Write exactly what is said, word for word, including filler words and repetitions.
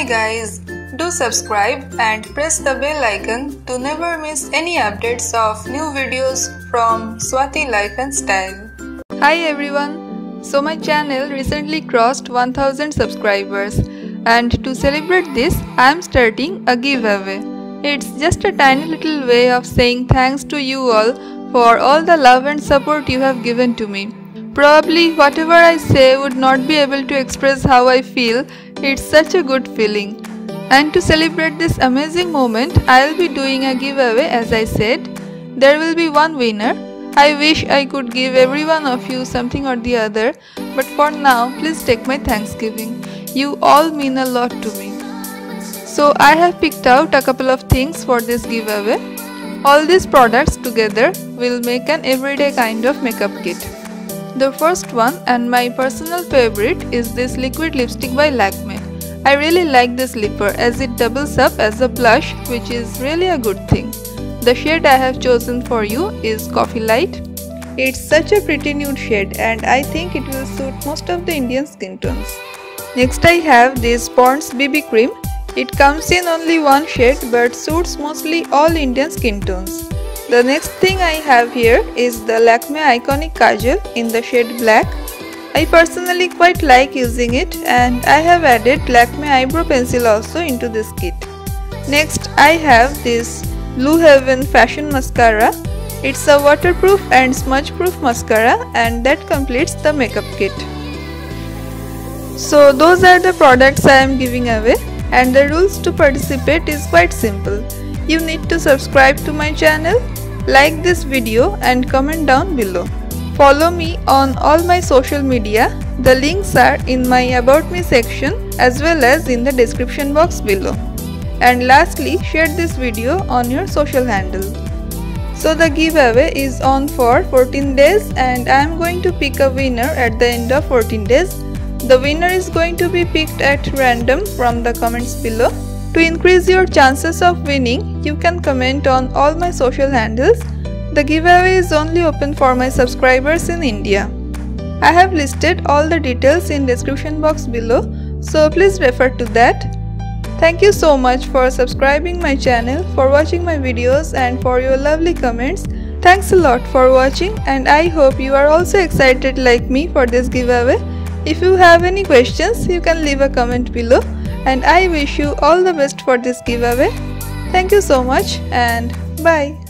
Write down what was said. Hi guys, do subscribe and press the bell icon to never miss any updates of new videos from Swati Life and Style. Hi everyone, so my channel recently crossed one thousand subscribers and to celebrate this I am starting a giveaway. It's just a tiny little way of saying thanks to you all for all the love and support you have given to me. Probably whatever I say would not be able to express how I feel. It's such a good feeling. And to celebrate this amazing moment, I'll be doing a giveaway as I said. There will be one winner. I wish I could give every one of you something or the other, but for now, please take my thanksgiving. You all mean a lot to me. So I have picked out a couple of things for this giveaway. All these products together will make an everyday kind of makeup kit. The first one and my personal favorite is this liquid lipstick by Lakme. I really like this lipper as it doubles up as a blush, which is really a good thing. The shade I have chosen for you is Coffee Light. It's such a pretty nude shade and I think it will suit most of the Indian skin tones. Next I have this Ponds B B cream. It comes in only one shade but suits mostly all Indian skin tones. The next thing I have here is the Lakme Iconic Kajal in the shade black. I personally quite like using it and I have added Lakme Eyebrow Pencil also into this kit. Next I have this Blue Heaven Fashion Mascara. It's a waterproof and smudge-proof mascara and that completes the makeup kit. So those are the products I am giving away and the rules to participate is quite simple. You need to subscribe to my channel, like this video and comment down below. Follow me on all my social media. The links are in my About Me section as well as in the description box below. And lastly, share this video on your social handle. So the giveaway is on for fourteen days and I am going to pick a winner at the end of fourteen days. The winner is going to be picked at random from the comments below. To increase your chances of winning, you can comment on all my social handles. The giveaway is only open for my subscribers in India. I have listed all the details in description box below, so please refer to that. Thank you so much for subscribing my channel, for watching my videos and for your lovely comments. Thanks a lot for watching and I hope you are also excited like me for this giveaway. If you have any questions, you can leave a comment below. And I wish you all the best for this giveaway. Thank you so much and bye.